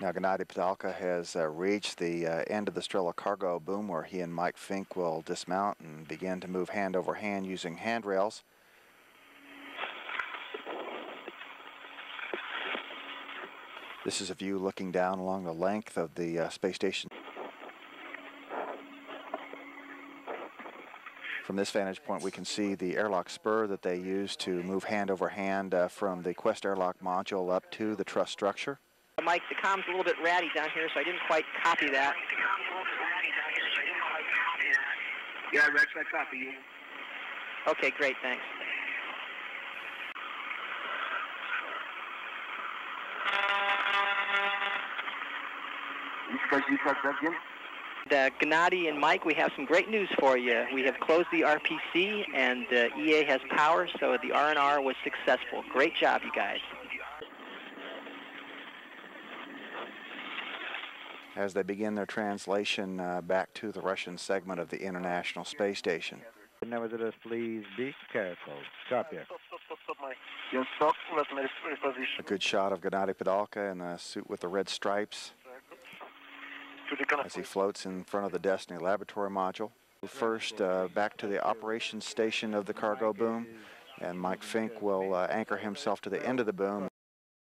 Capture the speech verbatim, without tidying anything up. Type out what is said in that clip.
Now, Gennady Padalka has uh, reached the uh, end of the Strela cargo boom, where he and Mike Fincke will dismount and begin to move hand over hand using handrails. This is a view looking down along the length of the uh, space station. From this vantage point, we can see the airlock spur that they use to move hand over hand uh, from the Quest airlock module up to the truss structure. Mike, the comm's a little bit ratty down here, so I didn't quite copy that. Yeah, Rex, I copy you. Okay, great, thanks. Uh, Gennady and Mike, we have some great news for you. We have closed the R P C, and uh, E A has power, so the R and R was successful. Great job, you guys. As they begin their translation uh, back to the Russian segment of the International Space Station. Nevertheless, please be careful. Copy. A good shot of Gennady Padalka in the suit with the red stripes as he floats in front of the Destiny laboratory module. First, uh, back to the operations station of the cargo boom, and Mike Fincke will uh, anchor himself to the end of the boom